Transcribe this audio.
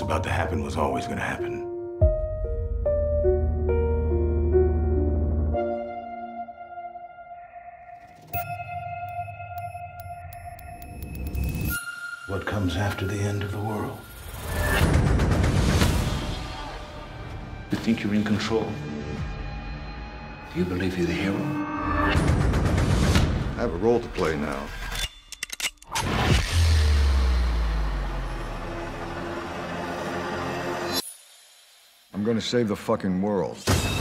what's about to happen was always going to happen. What comes after the end of the world? You think you're in control? Do you believe you're the hero? I have a role to play now. I'm gonna save the fucking world.